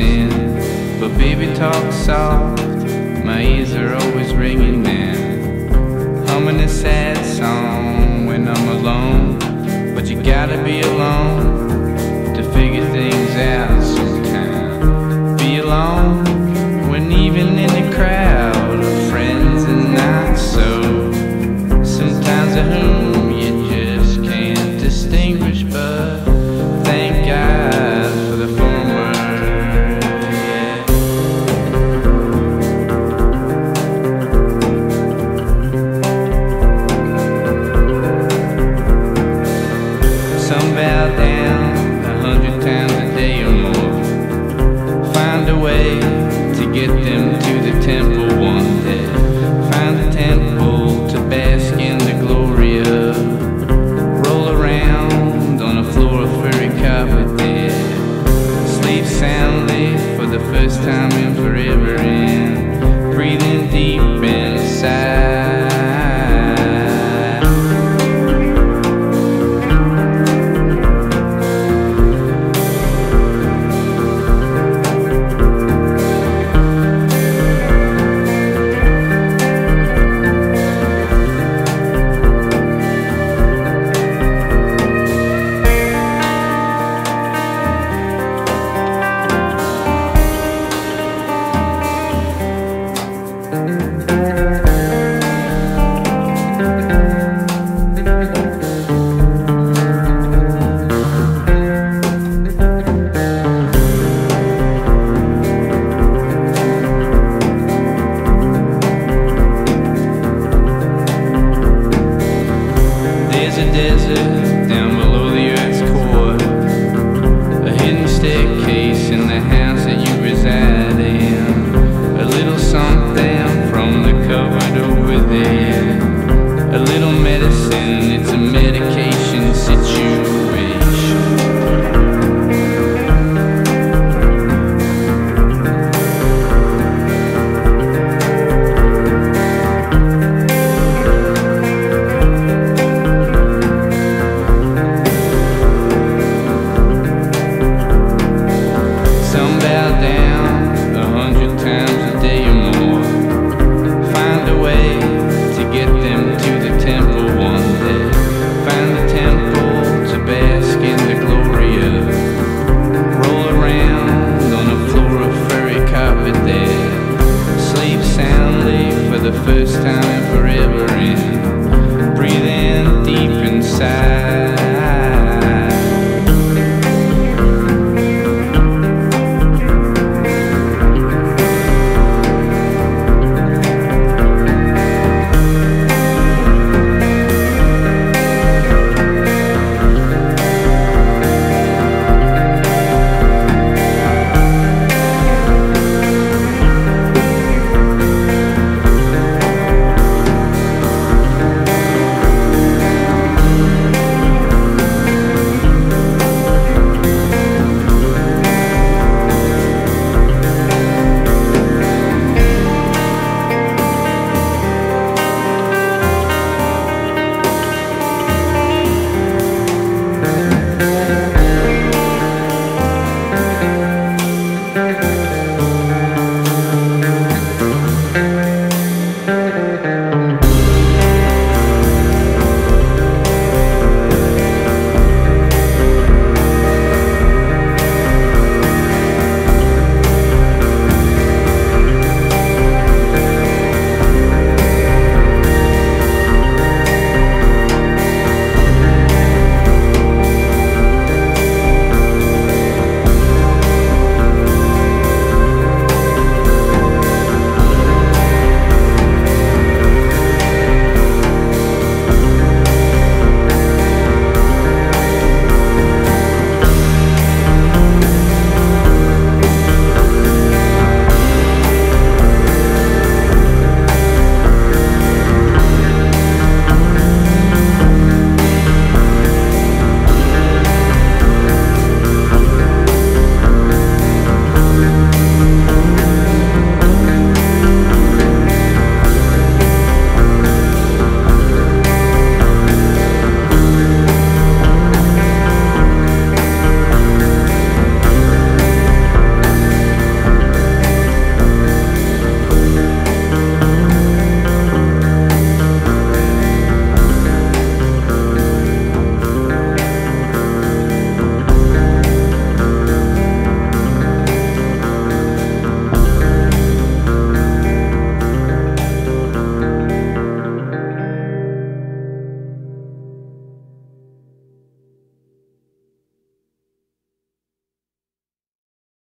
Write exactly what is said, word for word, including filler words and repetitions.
sin. But baby, talk soft, my ears are always ringing in. Humming a sad song when I'm alone. But you gotta be alone to figure things out sometimes. Be alone when even in the crowd of friends and not so. Sometimes I who down.